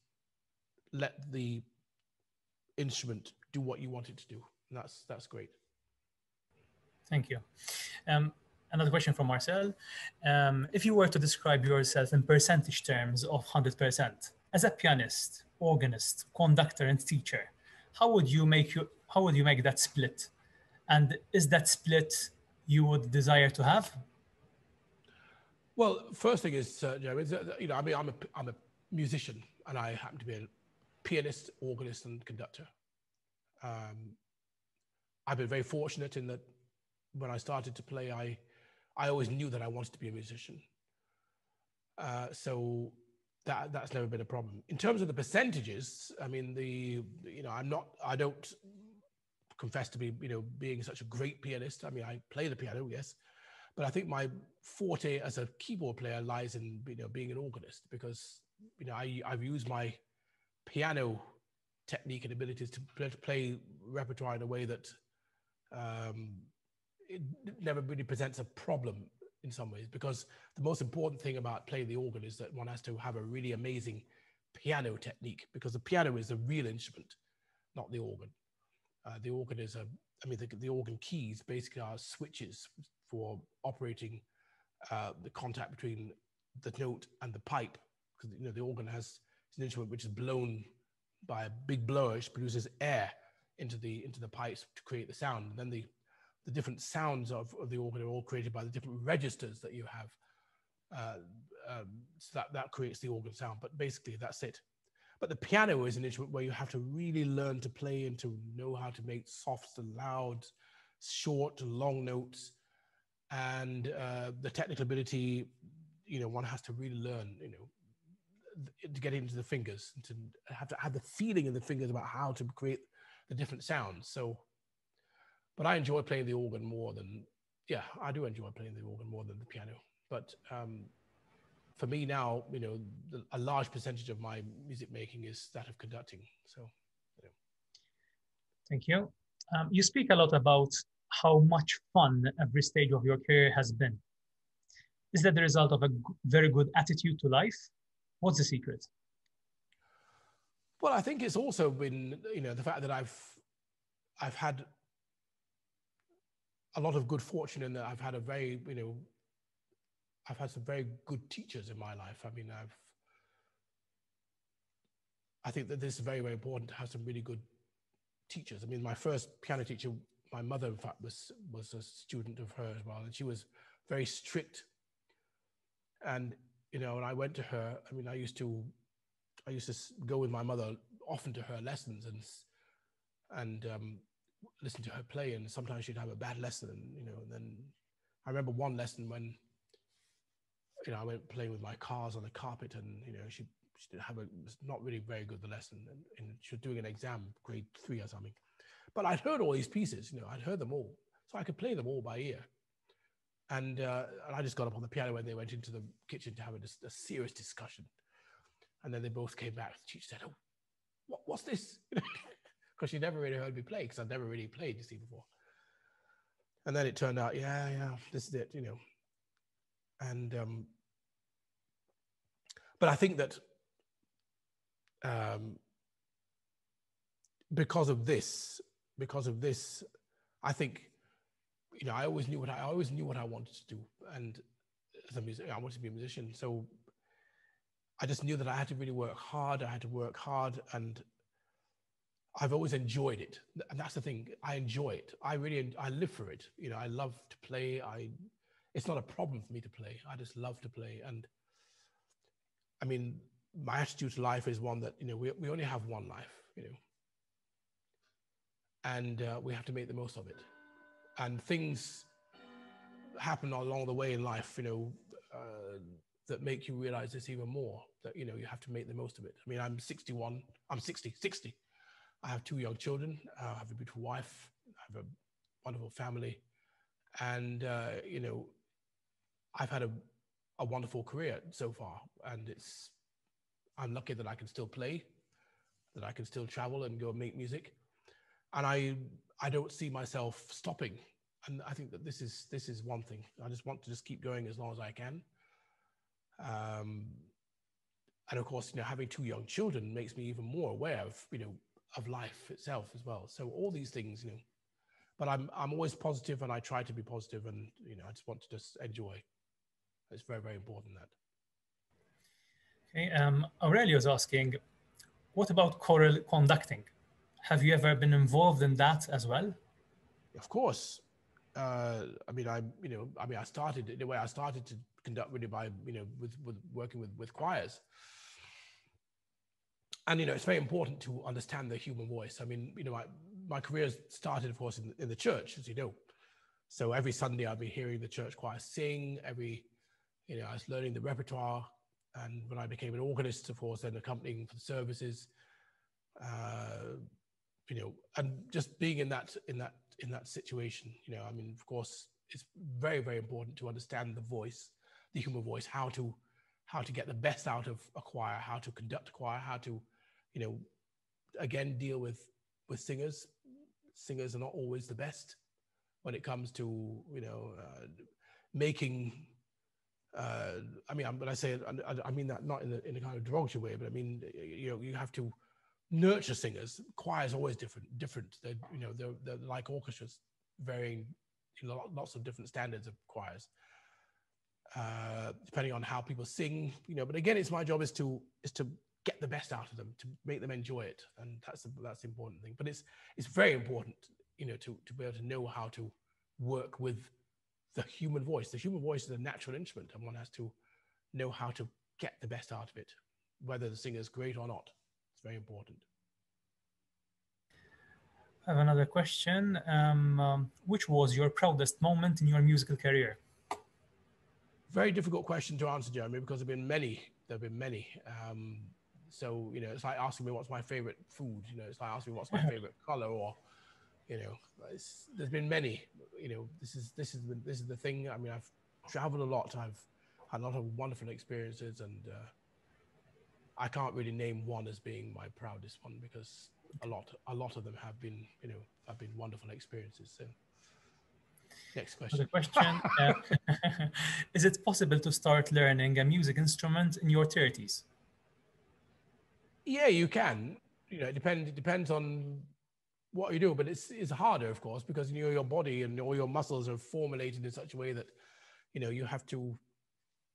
let the instrument do what you want it to do. And that's great. Thank you. Another question from Marcel. If you were to describe yourself in percentage terms of 100%, as a pianist, organist, conductor, and teacher, how would you make that split? And is that split you would desire to have? Well, first thing is, I mean, I'm a musician, and I happen to be a pianist, organist, and conductor. I've been very fortunate in that when I started to play, I always knew that I wanted to be a musician. So that's never been a problem. In terms of the percentages, I mean, I don't confess to be, being such a great pianist. I mean, I play the piano, yes, but I think my forte as a keyboard player lies in, being an organist, because, I've used my piano technique and abilities to play repertoire in a way that it never really presents a problem in some ways, because the most important thing about playing the organ is that one has to have a really amazing piano technique, because the piano is the real instrument, not the organ. The organ is the organ keys basically are switches for operating the contact between the note and the pipe, because the organ has an instrument which is blown by a big blower, which produces air into the pipes to create the sound. And then the different sounds of the organ are all created by the different registers that you have. So that creates the organ sound, but basically that's it. But the piano is an instrument where you have to really learn to play and to know how to make softs and louds, short and long notes, and the technical ability, one has to really learn, to get into the fingers, and to have the feeling in the fingers about how to create the different sounds. So, but I enjoy playing the organ more than, I do enjoy playing the organ more than the piano. But for me now, a large percentage of my music making is that of conducting. So, Thank you. You speak a lot about how much fun every stage of your career has been. Is that the result of a very good attitude to life? What's the secret? Well, I think it's also been, the fact that I've had a lot of good fortune in that I've had I've had some very good teachers in my life. I mean, I think that this is very, very important to have some really good teachers. I mean, my first piano teacher, my mother, in fact, was a student of hers as well, and she was very strict. And, when I went to her, I mean, I used to go with my mother often to her lessons and listen to her play, and sometimes she'd have a bad lesson, and then I remember one lesson when, I went playing with my cars on the carpet, and, she didn't have was not really very good the lesson, and she was doing an exam, grade 3 or something. But I'd heard all these pieces, I'd heard them all, so I could play them all by ear. And I just got up on the piano when they went into the kitchen to have a serious discussion. And then they both came back. She said, "Oh, what's this?" Because she never really heard me play, because I'd never really played, before. And then it turned out, this is it, And, but I think that because of this, because of this, I think, you know, I always knew what I wanted to do, and as a musician, I wanted to be a musician. So I just knew that I had to really work hard. I had to work hard, and I've always enjoyed it. And that's the thing. I enjoy it. I live for it. You know, I love to play. It's not a problem for me to play. I just love to play. And I mean, my attitude to life is one that, you know, we only have one life, you know, and we have to make the most of it. And things happen along the way in life, you know, that make you realize this even more, that, you know, you have to make the most of it. I mean, I'm 60. I have two young children. I have a beautiful wife. I have a wonderful family. And, you know, I've had a wonderful career so far, and I'm lucky that I can still play, that I can still travel and go and make music. And I don't see myself stopping. And I think that this is one thing. I just want to just keep going as long as I can. And of course, you know, having two young children makes me even more aware of, you know, of life itself as well. So all these things, you know, but I'm always positive, and I try to be positive, and, you know, I just want to just enjoy. It's very, very important that. Okay, Aurelio's asking, what about choral conducting? Have you ever been involved in that as well? Of course. I started in a way. I started to conduct really by, you know, with working with choirs. And, you know, it's very important to understand the human voice. I mean, you know, my career started, of course, in the church, as you know. So every Sunday I'd be hearing the church choir sing. You know, I was learning the repertoire. And when I became an organist, of course, then accompanying for the services, you know, and just being in that situation, you know, I mean, of course, it's very, very important to understand the voice, the human voice, how to get the best out of a choir, how to conduct a choir, how to, you know, again, deal with singers. Singers are not always the best when it comes to, you know, making. I mean, when I say it, I mean that not in a kind of derogatory way, but I mean, you know, you have to nurture singers. Choirs are always different. They're, you know, they're like orchestras, varying, you know, lots of different standards of choirs, depending on how people sing, you know. But again, it's my job is to get the best out of them, to make them enjoy it, and that's the important thing. But it's very important, you know, to be able to know how to work with the human voice. The human voice is a natural instrument, and one has to know how to get the best out of it, whether the singer is great or not. It's very important. I have another question. Which was your proudest moment in your musical career? Very difficult question to answer, Jeremy, because there have been many. So, you know, it's like asking me what's my favorite food. You know, it's like asking me what's my favorite color, or, you know, there's been many. You know, this is the thing. I mean, I've traveled a lot. I've had a lot of wonderful experiences, and I can't really name one as being my proudest one, because a lot of them have been, you know, wonderful experiences. So, next question. The question: is it possible to start learning a music instrument in your 30s? Yeah, you can. You know, it depends on what you do, but it's harder, of course, because, you know, your body and all your muscles are formulated in such a way that, you know, you have to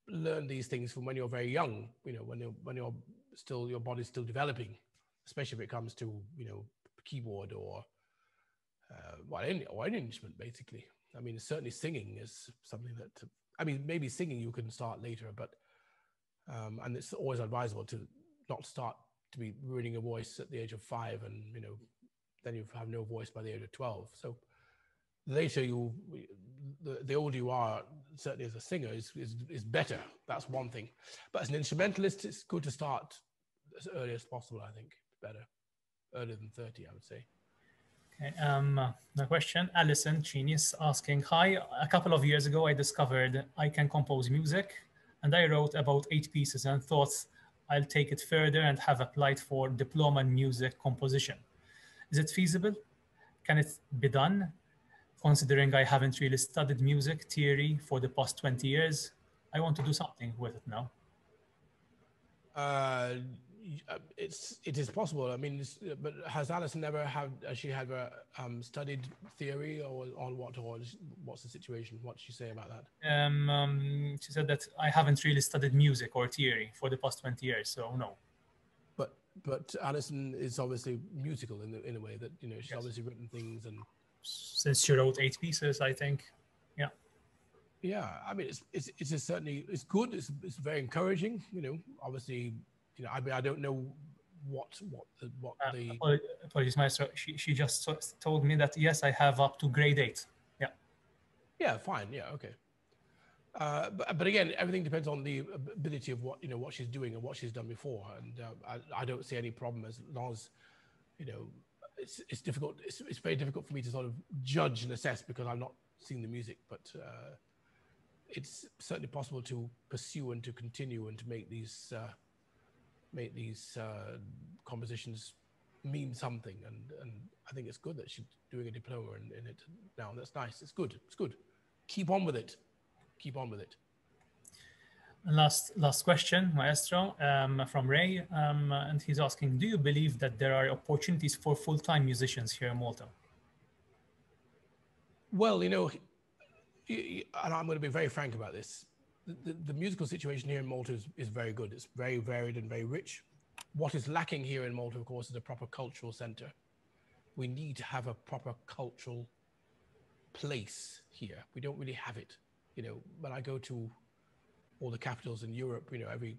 learn these things from when you're very young, you know, when you're still, your body's still developing, especially if it comes to, you know, keyboard or any instrument, basically. I mean, certainly singing is something that, I mean, maybe singing you can start later, but, and it's always advisable to not start to be ruining a voice at the age of 5 and, you know, then you have no voice by the age of 12. So later, the older you are, certainly as a singer, is better. That's one thing. But as an instrumentalist, it's good to start as early as possible, I think. Better. Earlier than 30, I would say. Okay. The question, Alison Cheney is asking, hi, a couple of years ago, I discovered I can compose music, and I wrote about 8 pieces and thought I'll take it further and have applied for diploma in music composition. Is it feasible? Can it be done? Considering I haven't really studied music theory for the past 20 years, I want to do something with it now. it is possible. I mean, but has Alice never studied theory or what's the situation? What did she say about that? She said that I haven't really studied music or theory for the past 20 years, so no. But Alison is obviously musical in a way that, you know, she's obviously written things, and since she wrote 8 pieces, I think. Yeah. Yeah, I mean, it's just certainly, it's good. It's very encouraging, you know. Obviously, you know, I mean, I don't know what the apologies, Maestro. She just told me that yes, I have up to grade 8. Yeah. Yeah. Fine. Yeah. Okay. But again, everything depends on the ability of what, you know, what she's doing and what she's done before. And I don't see any problem, as long as, you know, it's difficult. It's very difficult for me to sort of judge and assess, because I've not seen the music, but it's certainly possible to pursue and to continue and to make these compositions mean something. And I think it's good that she's doing a diploma in it now. That's nice. It's good. It's good. Keep on with it. Keep on with it. Last question, Maestro, from Ray, and he's asking, do you believe that there are opportunities for full-time musicians here in Malta? Well, you know, and I'm going to be very frank about this. The musical situation here in Malta is very good. It's very varied and very rich. What is lacking here in Malta, of course, is a proper cultural centre. We need to have a proper cultural place here. We don't really have it. You know, when I go to all the capitals in Europe, you know, every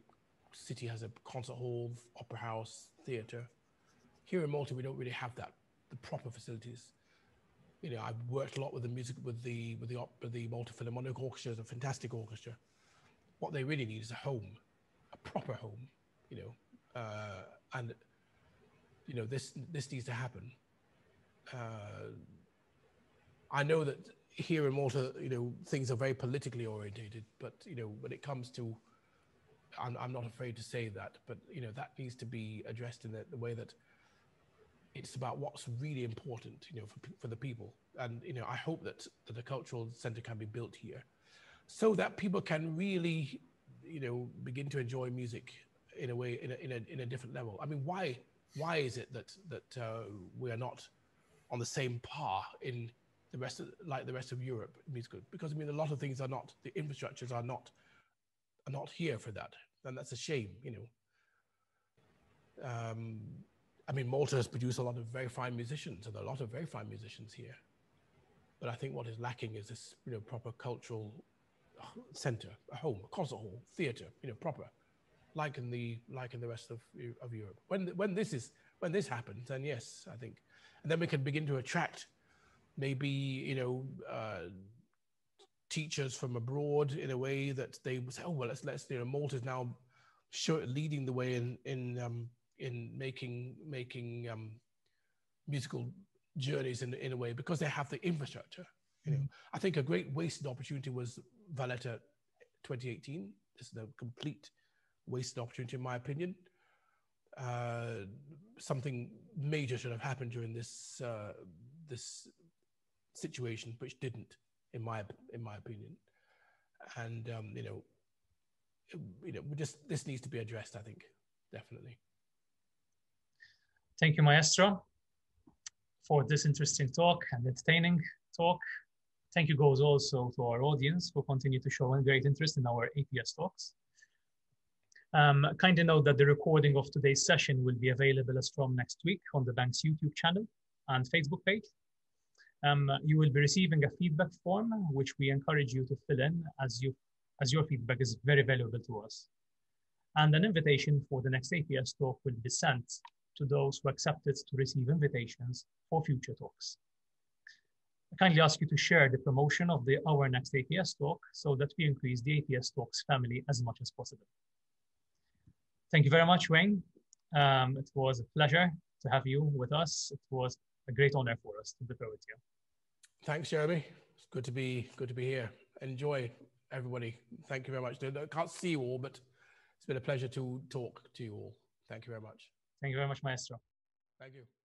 city has a concert hall, opera house, theatre. Here in Malta, we don't really have that, the proper facilities. You know, I've worked a lot with the music, with the Malta Philharmonic Orchestra. It's a fantastic orchestra. What they really need is a home, a proper home. You know, and you know, this needs to happen. I know that. Here in Malta, you know, things are very politically orientated, but, you know, when it comes to, I'm not afraid to say that, but, you know, that needs to be addressed in the way that it's about what's really important, you know, for the people. And, you know, I hope that the cultural centre can be built here so that people can really, you know, begin to enjoy music in a way, in a different level. I mean, why is it that we are not on the same par in the rest of Europe musical? Because I mean, a lot of things are not, the infrastructures are not here for that, and that's a shame, you know. I mean, Malta has produced a lot of very fine musicians, and there are a lot of very fine musicians here, but I think what is lacking is this, you know, proper cultural centre, a home, a concert hall, theatre, you know, proper, like in the rest of Europe. When this happens, then yes, I think, and then we can begin to attract, maybe, you know, teachers from abroad in a way that they would say, oh well, let's you know, Malta's now leading the way in making musical journeys in a way, because they have the infrastructure. You know, I think a great wasted opportunity was Valletta 2018. This is a complete wasted opportunity, in my opinion. Something major should have happened during this situation, which didn't, in my opinion. And we just, this needs to be addressed, I think, definitely. Thank you, Maestro, for this interesting talk and entertaining talk. Thank you goes also to our audience who continue to show a great interest in our APS talks. Kindly note that the recording of today's session will be available as from next week on the bank's YouTube channel and Facebook page. You will be receiving a feedback form, which we encourage you to fill in, as your feedback is very valuable to us. And an invitation for the next APS talk will be sent to those who accepted to receive invitations for future talks. I kindly ask you to share the promotion of our next APS talk so that we increase the APS talks family as much as possible. Thank you very much, Wayne. It was a pleasure to have you with us. It was a great honor for us to be with you. Thanks, Jeremy. It's good to be here. Enjoy, everybody. Thank you very much. I can't see you all, but it's been a pleasure to talk to you all. Thank you very much. Thank you very much, Maestro. Thank you.